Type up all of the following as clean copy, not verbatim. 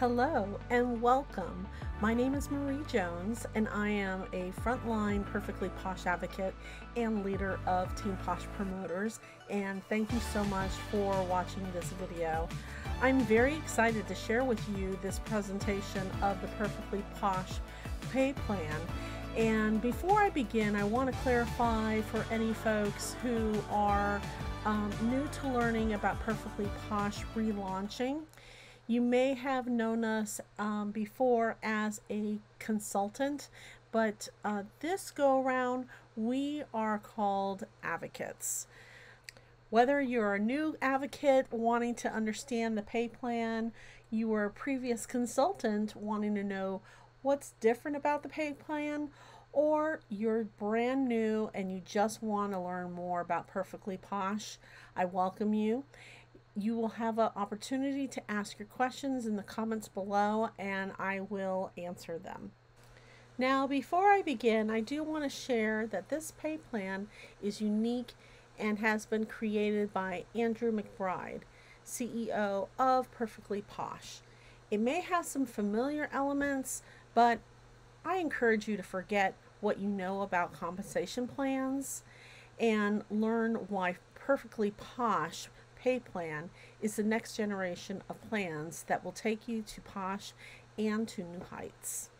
Hello and welcome. My name is Marie Jones and I am a frontline Perfectly Posh advocate and leader of Team Posh Promoters, and thank you so much for watching this video. I'm very excited to share with you this presentation of the Perfectly Posh pay plan. And before I begin, I want to clarify for any folks who are new to learning about Perfectly Posh relaunching. You may have known us before as a consultant, but this go around, we are called advocates. Whether you're a new advocate wanting to understand the pay plan, you were a previous consultant wanting to know what's different about the pay plan, or you're brand new and you just want to learn more about Perfectly Posh, I welcome you. You will have an opportunity to ask your questions in the comments below and I will answer them. Now, before I begin, I do want to share that this pay plan is unique and has been created by Andrew McBride, CEO of Perfectly Posh. It may have some familiar elements, but I encourage you to forget what you know about compensation plans and learn why Perfectly Posh pay plan is the next generation of plans that will take you to Posh and to new heights.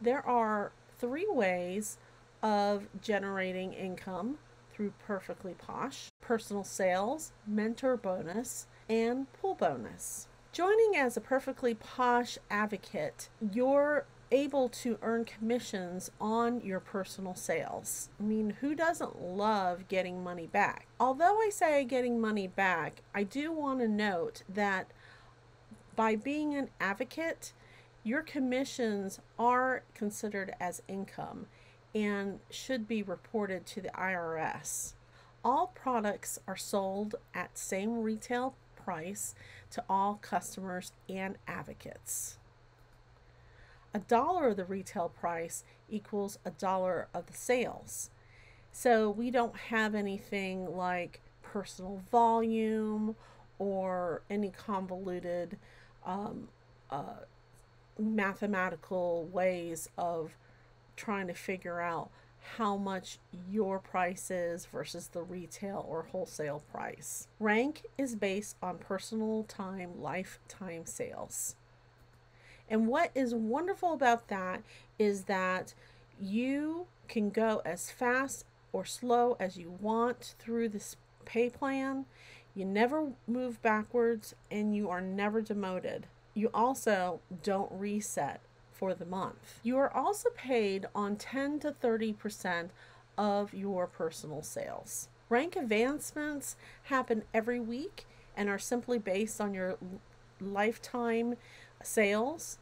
There are three ways of generating income through Perfectly Posh: personal sales, mentor bonus, and pool bonus. Joining as a Perfectly Posh advocate, you're able to earn commissions on your personal sales. I mean, who doesn't love getting money back? Although I say getting money back, I do want to note that by being an advocate, your commissions are considered as income and should be reported to the IRS. All products are sold at same retail price to all customers and advocates. $1 of the retail price equals $1 of the sales. So we don't have anything like personal volume or any convoluted mathematical ways of trying to figure out how much your price is versus the retail or wholesale price. Rank is based on personal time, lifetime sales. And what is wonderful about that is that you can go as fast or slow as you want through this pay plan. You never move backwards and you are never demoted. You also don't reset for the month. You are also paid on 10 to 30% of your personal sales. Rank advancements happen every week and are simply based on your lifetime sales,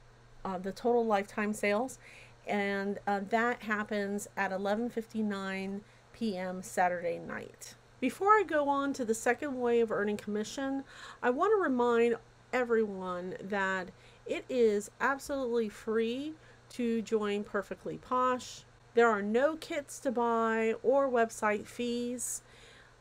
the total lifetime sales, and that happens at 11:59 p.m. Saturday night. Before I go on to the second way of earning commission, I want to remind everyone that it is absolutely free to join Perfectly Posh. There are no kits to buy or website fees.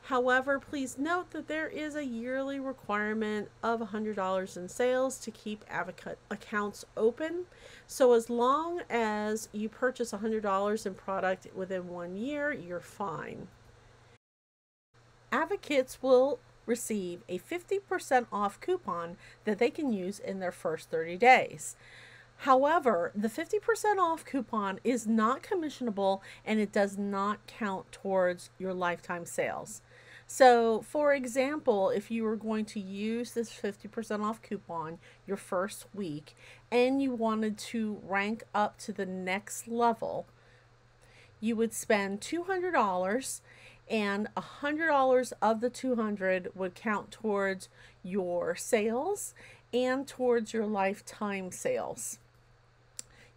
However, please note that there is a yearly requirement of $100 in sales to keep advocate accounts open. So as long as you purchase $100 in product within 1 year, you're fine. Advocates will receive a 50% off coupon that they can use in their first 30 days. However, the 50% off coupon is not commissionable and it does not count towards your lifetime sales. So, for example, if you were going to use this 50% off coupon your first week and you wanted to rank up to the next level, you would spend $200 and $100 of the $200 would count towards your sales and towards your lifetime sales.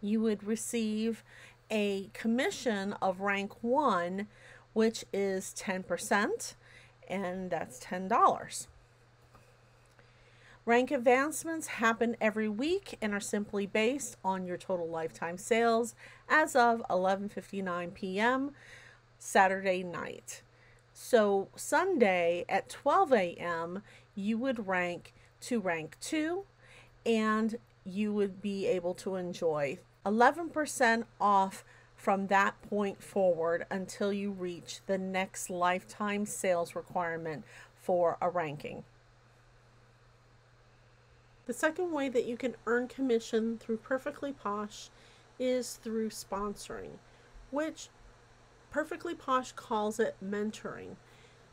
You would receive a commission of rank 1, which is 10%, and that's $10. Rank advancements happen every week and are simply based on your total lifetime sales as of 11:59 p.m. Saturday night. So Sunday at 12 a.m. you would rank to rank 2, and you would be able to enjoy 11% off from that point forward until you reach the next lifetime sales requirement for a ranking. The second way that you can earn commission through Perfectly Posh is through sponsoring, which Perfectly Posh calls it mentoring.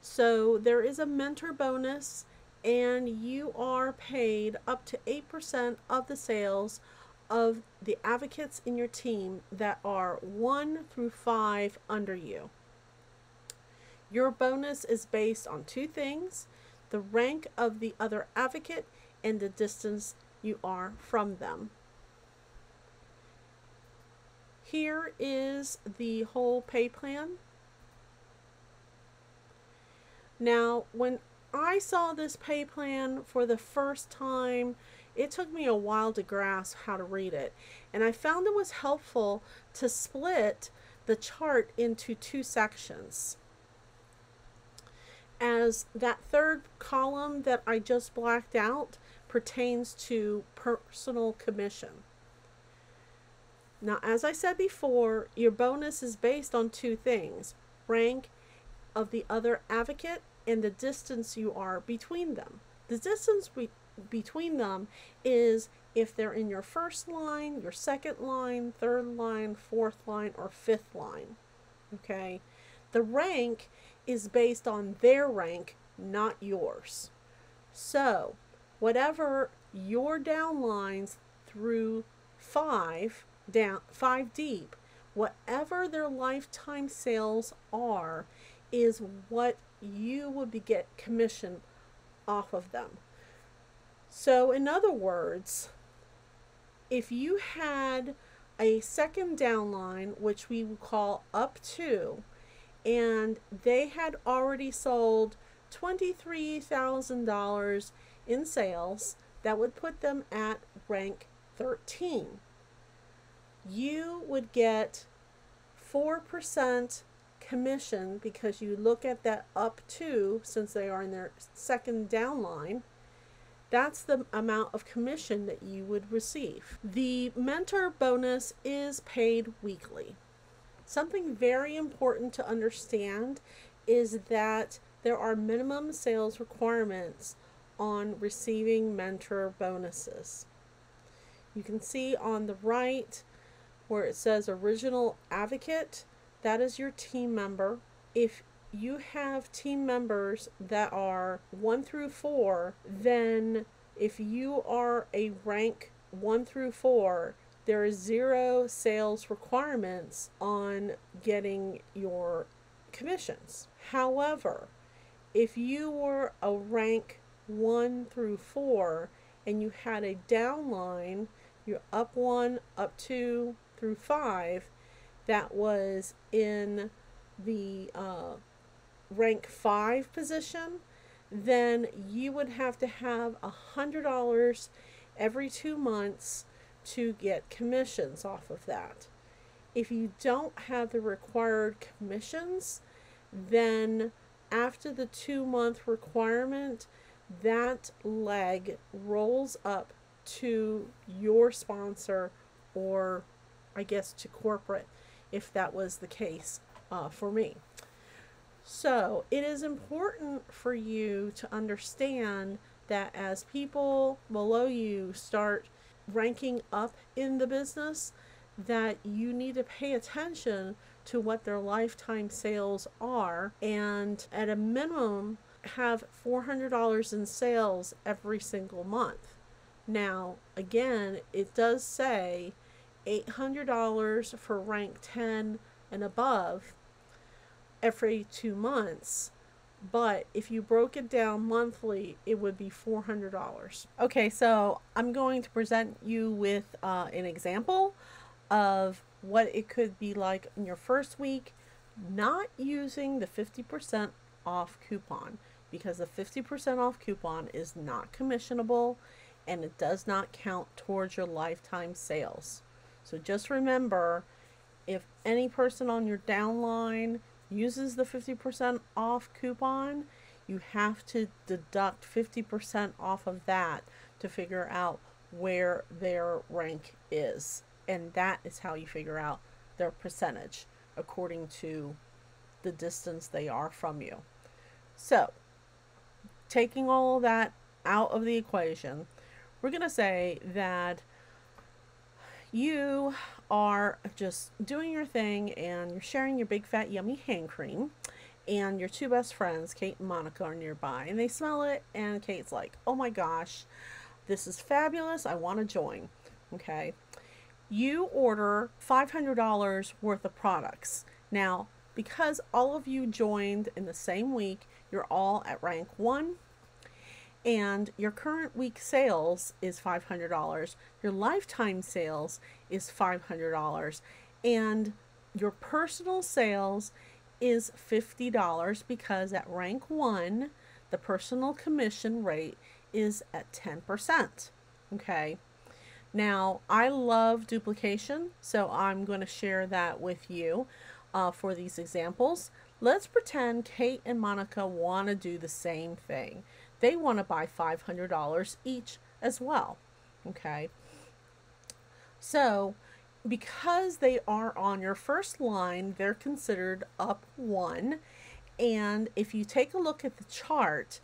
So there is a mentor bonus, and you are paid up to 8% of the sales of the advocates in your team that are 1 through 5 under you. Your bonus is based on 2 things: the rank of the other advocate and the distance you are from them. Here is the whole pay plan. Now, when I saw this pay plan for the first time, it took me a while to grasp how to read it, and I found it was helpful to split the chart into 2 sections. As that third column that I just blacked out pertains to personal commission. Now, as I said before, your bonus is based on 2 things: rank of the other advocate and the distance you are between them. The distance between them is if they're in your first line, your second line, third line, fourth line, or fifth line. Okay? The rank is based on their rank, not yours. So, whatever your downlines through 5 deep, whatever their lifetime sales are, is what you would get commission off of them. So in other words, if you had a second downline, which we would call up to, and they had already sold $23,000 in sales, that would put them at rank 13. You would get 4% commission because you look at that up to, since they are in their second downline. That's the amount of commission that you would receive. The mentor bonus is paid weekly. Something very important to understand is that there are minimum sales requirements on receiving mentor bonuses. You can see on the right where it says original advocate, that is your team member. If you have team members that are 1 through 4, then if you are a rank 1 through 4, there is 0 sales requirements on getting your commissions. However, if you were a rank 1 through 4 and you had a downline, you're up 1, up 2 through 5, that was in the rank 5 position, then you would have to have $100 every 2 months to get commissions off of that. If you don't have the required commissions, then after the 2-month requirement, that leg rolls up to your sponsor, or I guess to corporate, if that was the case for me. So it is important for you to understand that as people below you start ranking up in the business, that you need to pay attention to what their lifetime sales are, and at a minimum have $400 in sales every single month. Now again, it does say $800 for rank 10 and above every 2 months, but if you broke it down monthly, it would be $400. Okay, so I'm going to present you with an example of what it could be like in your first week, not using the 50% off coupon, because the 50% off coupon is not commissionable and it does not count towards your lifetime sales. So just remember, if any person on your downline uses the 50% off coupon, you have to deduct 50% off of that to figure out where their rank is. And that is how you figure out their percentage according to the distance they are from you. So taking all of that out of the equation, we're going to say that you are just doing your thing and you're sharing your big fat yummy hand cream, and your two best friends, Kate and Monica, are nearby, and they smell it, and Kate's like, oh my gosh, this is fabulous, I want to join. Okay, you order $500 worth of products. Now, because all of you joined in the same week, you're all at rank 1, and your current week sales is $500, your lifetime sales is $500, and your personal sales is $50, because at rank 1, the personal commission rate is at 10%. Okay, now I love duplication, so I'm going to share that with you for these examples. Let's pretend Kate and Monica want to do the same thing. They want to buy $500 each as well. Okay, so because they are on your first line, they're considered up 1. And if you take a look at the chart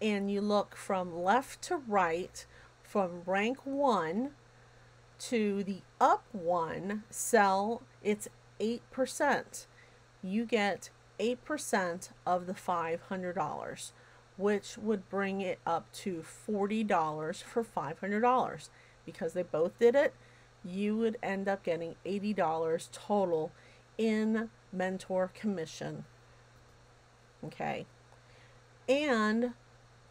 and you look from left to right, from rank 1 to the up 1 cell, it's 8%. You get 8% of the $500, which would bring it up to $40 for $500. Because they both did it, you would end up getting $80 total in mentor commission. Okay, and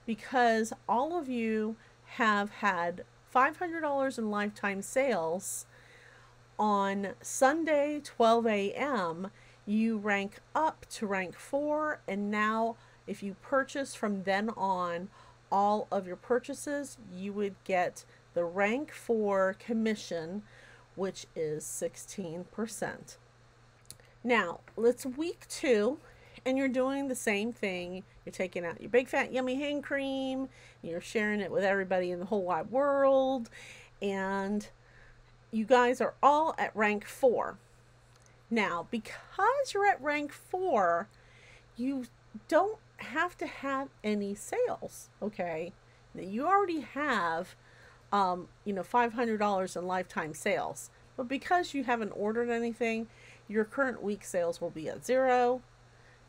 because all of you have had $500 in lifetime sales, on Sunday 12 a.m. you rank up to rank 4, and now if you purchase from then on all of your purchases, you would get the rank 4 commission, which is 16%. Now it's week 2, and you're doing the same thing. You're taking out your big fat yummy hand cream, you're sharing it with everybody in the whole wide world, and you guys are all at rank 4. Now, because you're at rank 4, you don't have to have any sales. Okay, now, you already have you know, $500 in lifetime sales, but because you haven't ordered anything, your current week sales will be at 0.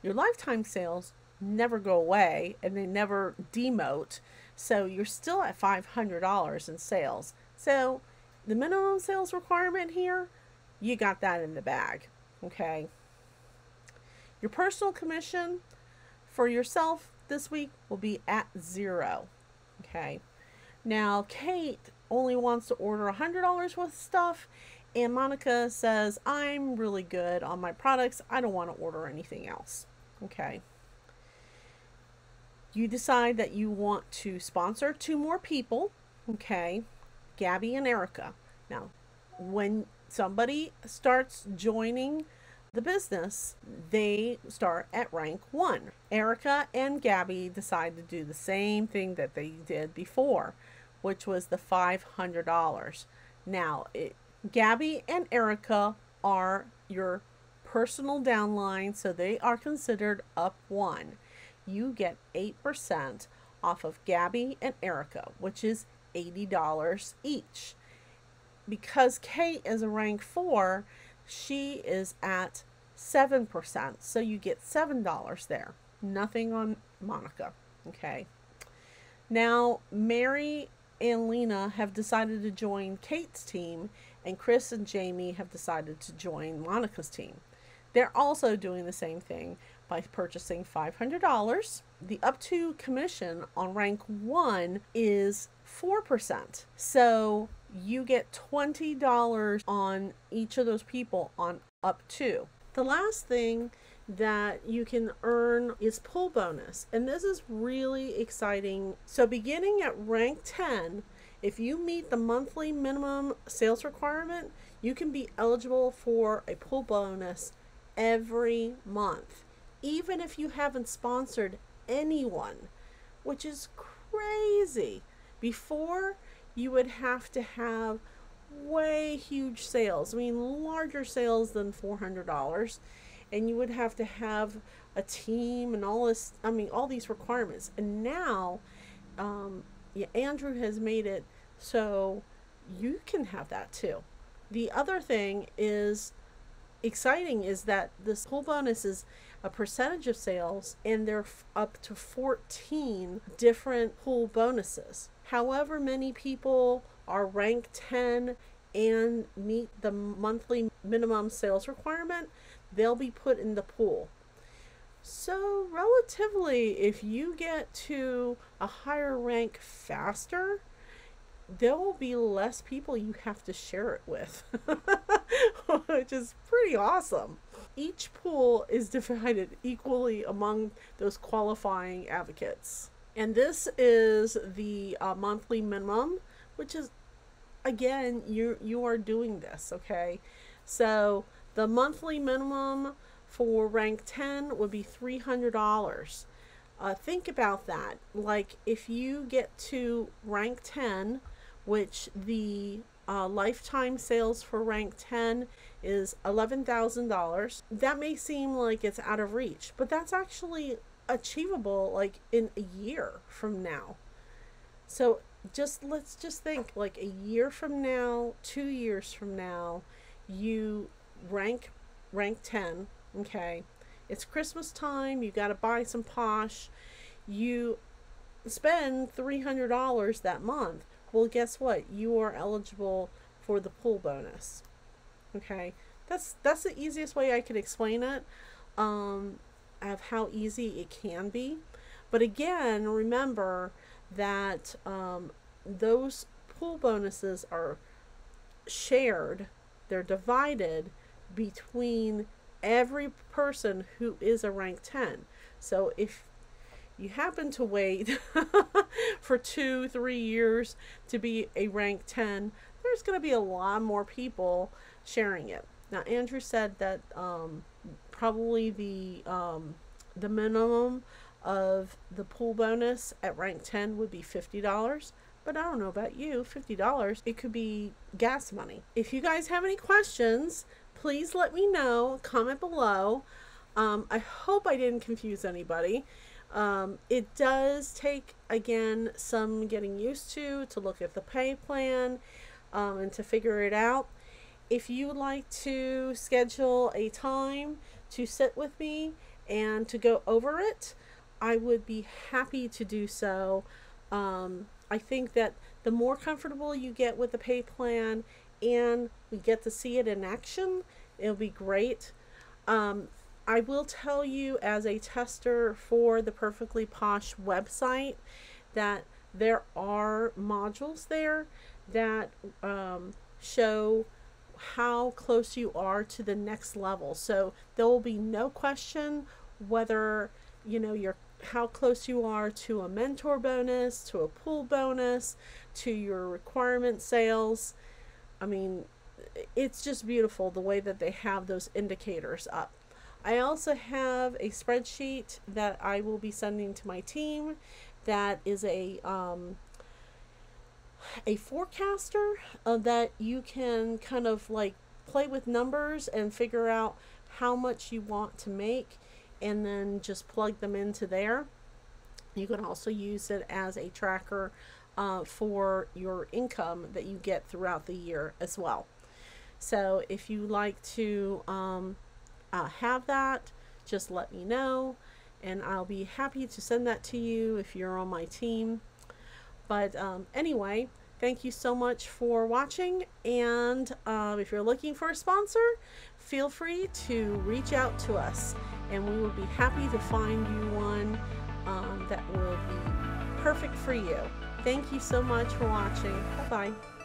Your lifetime sales never go away and they never demote, so you're still at $500 in sales. So the minimum sales requirement here, you got that in the bag. Okay, your personal commission for yourself this week will be at 0. Okay, now Kate only wants to order $100 worth of stuff, and Monica says, I'm really good on my products, I don't want to order anything else. Okay, you decide that you want to sponsor 2 more people. Okay, Gabby and Erica. Now, when somebody starts joining the business, they start at rank 1. Erica and Gabby decide to do the same thing that they did before, which was the $500. Now, Gabby and Erica are your personal downline, so they are considered up 1. You get 8% off of Gabby and Erica, which is $80 each. Because Kate is a rank 4, she is at 7%, so you get $7 there. Nothing on Monica. Okay, now Mary and Lena have decided to join Kate's team, and Chris and Jamie have decided to join Monica's team. They're also doing the same thing by purchasing $500. The up to commission on rank 1 is 4%, so you get $20 on each of those people on up to. The last thing that you can earn is pull bonus, and this is really exciting. So beginning at rank 10, if you meet the monthly minimum sales requirement, you can be eligible for a pull bonus every month, even if you haven't sponsored anyone, which is crazy. Before, you would have to have way huge sales, I mean larger sales than $400, and you would have to have a team and all this, I mean all these requirements. And now Andrew has made it so you can have that too. The other thing is exciting is that this whole bonus is a percentage of sales, and there are up to 14 different pool bonuses. However many people are ranked 10 and meet the monthly minimum sales requirement, they'll be put in the pool. So relatively, if you get to a higher rank faster, there will be less people you have to share it with, which is pretty awesome. Each pool is divided equally among those qualifying advocates. And this is the monthly minimum, which is, again, you are doing this, okay? So the monthly minimum for rank 10 would be $300. Think about that. Like if you get to rank 10, which the lifetime sales for rank 10 is $11,000, that may seem like it's out of reach, but that's actually achievable like in a year from now. So let's just think like a year from now, 2 years from now, you rank 10, okay? It's Christmas time, you got to buy some posh, you spend $300 that month. Well, guess what? You are eligible for the pool bonus. Okay, that's the easiest way I could explain it, of how easy it can be. But again, remember that those pool bonuses are shared, they're divided between every person who is a rank 10. So if you happen to wait for 2-3 years to be a rank 10, there's going to be a lot more people sharing it. Now Andrew said that probably the minimum of the pool bonus at rank 10 would be $50, but I don't know about you, $50, it could be gas money. If you guys have any questions, please let me know, comment below. I hope I didn't confuse anybody. It does take, again, some getting used to look at the pay plan and to figure it out. If you would like to schedule a time to sit with me and to go over it, I would be happy to do so. I think that the more comfortable you get with the pay plan and we get to see it in action, it'll be great. I will tell you as a tester for the Perfectly Posh website that there are modules there that show how close you are to the next level. So there will be no question whether you know how close you are to a mentor bonus, to a pool bonus, to your requirement sales. I mean, it's just beautiful the way that they have those indicators up. I also have a spreadsheet that I will be sending to my team that is a forecaster that you can kind of like play with numbers and figure out how much you want to make and then just plug them into there. You can also use it as a tracker for your income that you get throughout the year as well. So if you like to have that, just let me know and I'll be happy to send that to you if you're on my team. But anyway, thank you so much for watching, and if you're looking for a sponsor, feel free to reach out to us and we will be happy to find you one that will be perfect for you. Thank you so much for watching. Bye-bye.